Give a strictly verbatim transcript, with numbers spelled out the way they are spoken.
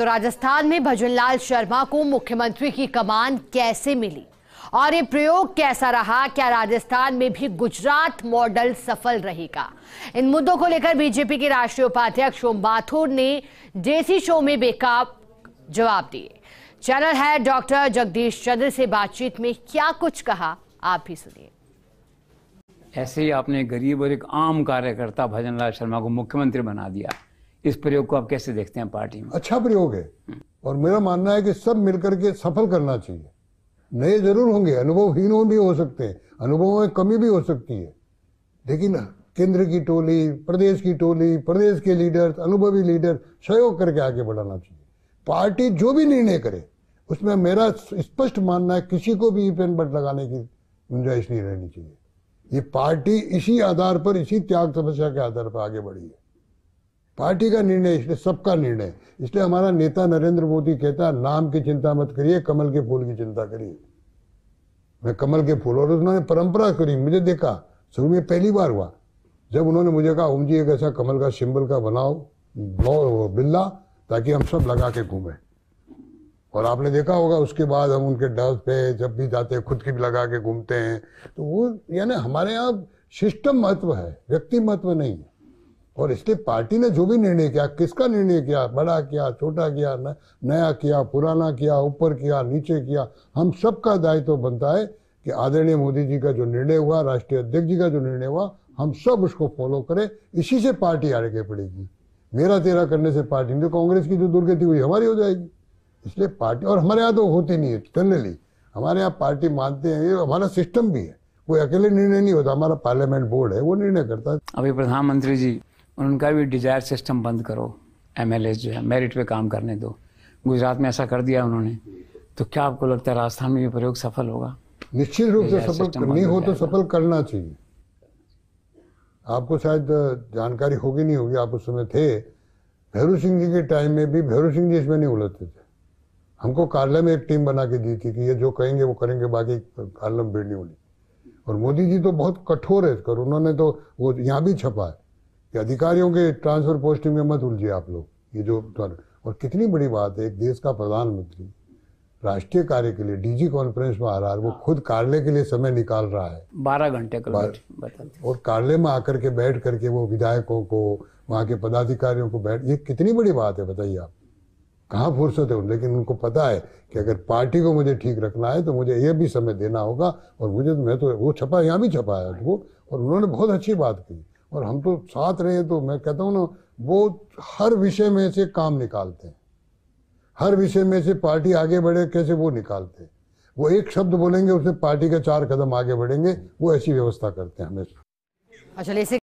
तो राजस्थान में भजनलाल शर्मा को मुख्यमंत्री की कमान कैसे मिली और ये प्रयोग कैसा रहा, क्या राजस्थान में भी गुजरात मॉडल सफल रहेगा? इन मुद्दों को लेकर बीजेपी के राष्ट्रीय उपाध्यक्ष ओम माथुर ने जेसी शो में बेकाब जवाब दिए। चैनल है डॉक्टर जगदीश चंद्र से बातचीत में क्या कुछ कहा, आप भी सुनिए। ऐसे ही आपने गरीब और एक आम कार्यकर्ता भजनलाल शर्मा को मुख्यमंत्री बना दिया, इस प्रयोग को आप कैसे देखते हैं पार्टी में? अच्छा प्रयोग है और मेरा मानना है कि सब मिलकर के सफल करना चाहिए। नए जरूर होंगे, अनुभवहीन भी हो सकते हैं, अनुभव में कमी भी हो सकती है, लेकिन केंद्र की टोली, प्रदेश की टोली, प्रदेश के लीडर्स, अनुभवी लीडर सहयोग करके आगे बढ़ाना चाहिए। पार्टी जो भी निर्णय करे उसमें मेरा स्पष्ट मानना है किसी को भी पेन बट लगाने की गुंजाइश नहीं रहनी चाहिए। ये पार्टी इसी आधार पर, इसी त्याग तपस्या के आधार पर आगे बढ़ी है। पार्टी का निर्णय इसलिए सबका निर्णय, इसलिए हमारा नेता नरेंद्र मोदी कहता है नाम की चिंता मत करिए, कमल के फूल की चिंता करिए। मैं कमल के फूल, और उन्होंने परंपरा करी, मुझे देखा शुरू में पहली बार हुआ जब उन्होंने मुझे कहा ओम जी एक ऐसा कमल का सिंबल का बनाओ बिल्ला ताकि हम सब लगा के घूमें। और आपने देखा होगा उसके बाद हम उनके डर पे जब भी जाते हैं खुद की भी लगा के घूमते हैं। तो वो यानी हमारे यहाँ सिस्टम महत्व है, व्यक्ति महत्व नहीं है। और इसलिए पार्टी ने जो भी निर्णय किया, किसका निर्णय किया, बड़ा किया, छोटा किया, न, नया किया, पुराना किया, ऊपर किया, नीचे किया, हम सबका दायित्व बनता है कि आदरणीय मोदी जी का जो निर्णय हुआ, राष्ट्रीय अध्यक्ष जी का जो निर्णय हुआ, हम सब उसको फॉलो करें। इसी से पार्टी आगे बढ़ेगी। मेरा तेरा करने से पार्टी नहीं, तो कांग्रेस की जो दुर्गति हुई हमारी हो जाएगी। इसलिए पार्टी, और हमारे यहाँ तो होती नहीं है जनरली, हमारे यहाँ पार्टी मानते हैं, हमारा सिस्टम भी है, कोई अकेले निर्णय नहीं होता, हमारा पार्लियामेंट बोर्ड है वो निर्णय करता है। अभी प्रधानमंत्री जी उनका भी डिजायर सिस्टम बंद करो, एमएलए जो है मेरिट पे काम करने दो, गुजरात में ऐसा कर दिया उन्होंने, तो क्या आपको लगता है राजस्थान में ये प्रयोग सफल होगा? निश्चित रूप से सफल नहीं हो तो सफल करना चाहिए। आपको शायद जानकारी होगी नहीं होगी, आप उस समय थे, भैरू सिंह जी के टाइम में भी भैरू सिंह जी इसमें नहीं उलझते थे। हमको कार्यालय में एक टीम बना के दी थी कि ये जो कहेंगे वो करेंगे, बाकी कार्यालय में भीड़ नहीं होनी। और मोदी जी तो बहुत कठोर है, कर उन्होंने तो वो यहाँ भी छपा है कि अधिकारियों के ट्रांसफर पोस्टिंग में मत उलझिए आप लोग। ये जो और कितनी बड़ी बात है, एक देश का प्रधानमंत्री राष्ट्रीय कार्य के लिए डीजी कॉन्फ्रेंस में आ रहा है, वो खुद कार्यालय के लिए समय निकाल रहा है, बारह घंटे का, और कार्यालय में आकर के बैठ करके वो विधायकों को, वहाँ के पदाधिकारियों को बैठ, ये कितनी बड़ी बात है बताइए आप, कहाँ फुर्सत है? लेकिन उनको पता है कि अगर पार्टी को मुझे ठीक रखना है तो मुझे ये भी समय देना होगा। और मुझे मैं तो वो छपा, यहाँ भी छपा है वो, और उन्होंने बहुत अच्छी बात की। और हम तो साथ रहे, तो मैं कहता हूँ ना, वो हर विषय में से काम निकालते हैं, हर विषय में से पार्टी आगे बढ़े कैसे वो निकालते हैं। वो एक शब्द बोलेंगे उससे पार्टी के चार कदम आगे बढ़ेंगे, वो ऐसी व्यवस्था करते हैं हमेशा। चलिए इसी